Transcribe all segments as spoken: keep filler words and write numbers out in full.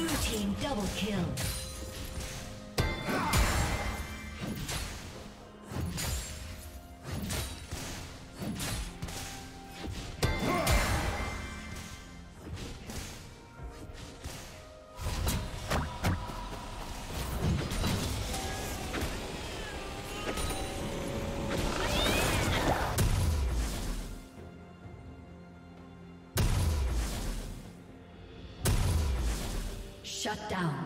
Blue team double kill. Shut down.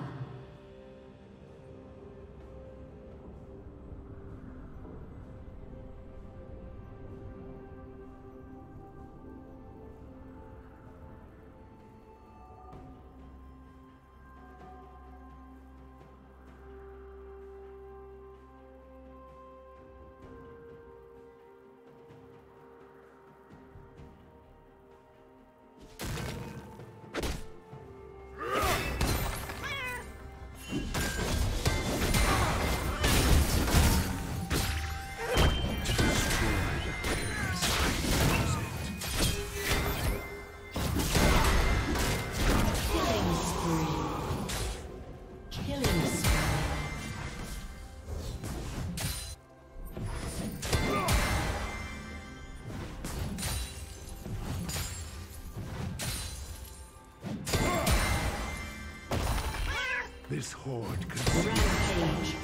This horde consumes. Rampage.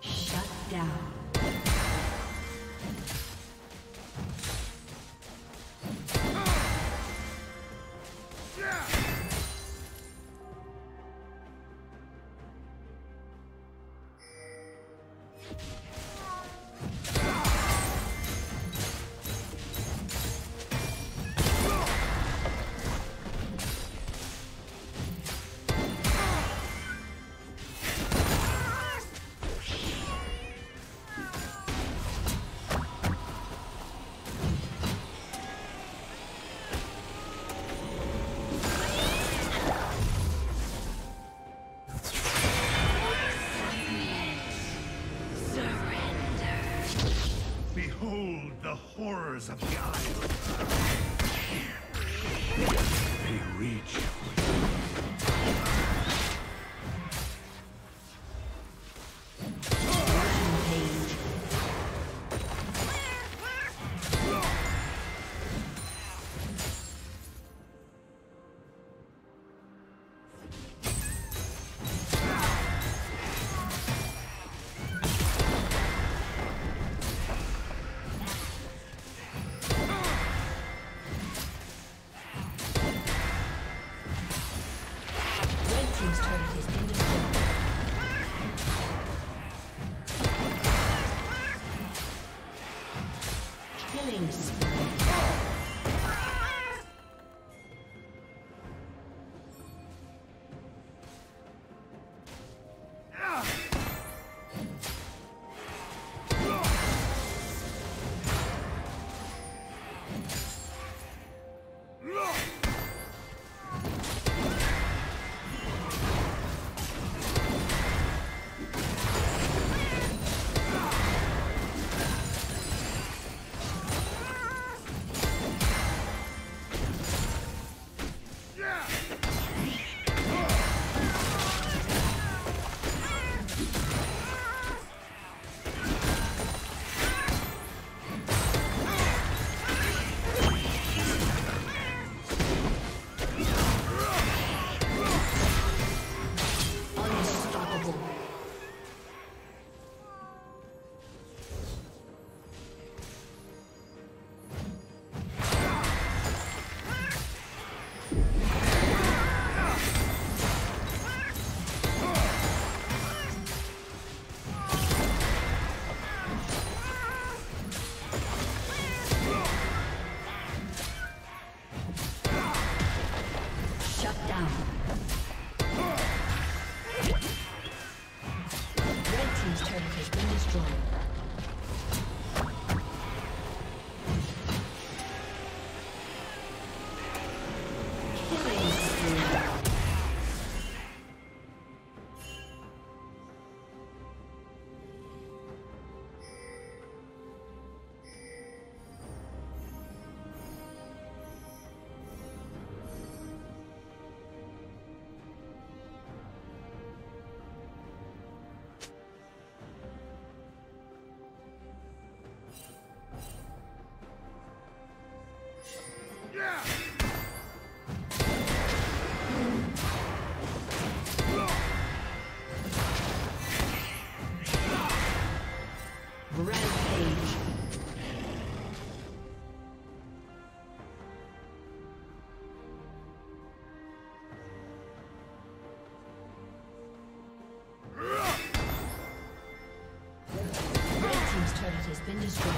Shut down. Horrors of the island. They reach. been destroyed.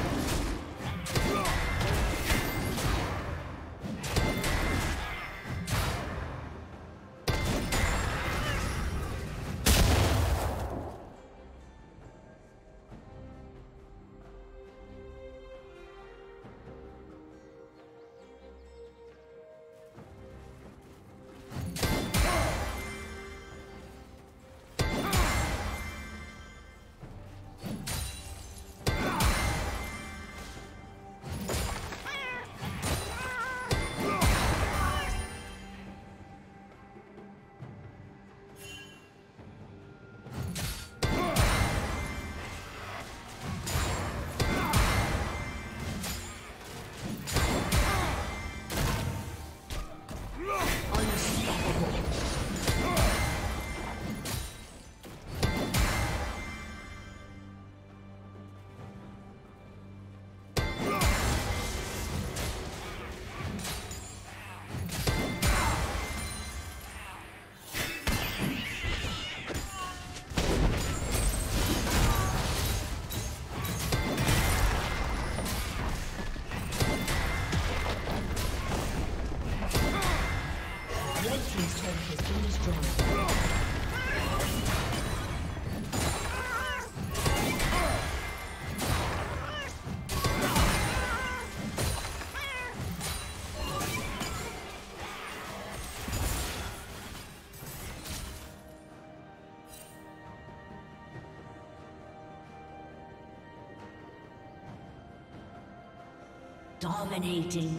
Dominating.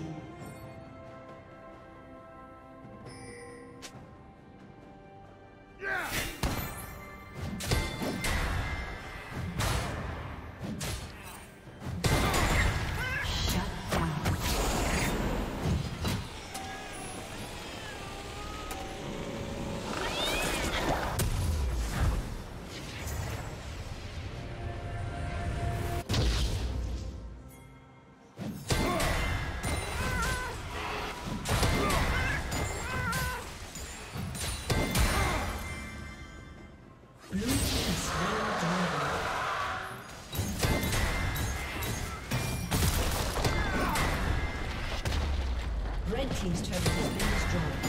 Yeah. Shut down. Team's turret has been destroyed.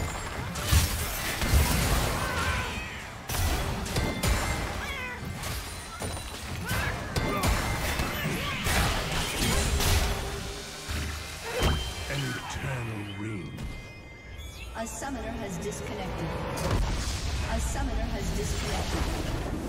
An eternal ring. A summoner has disconnected. A summoner has disconnected.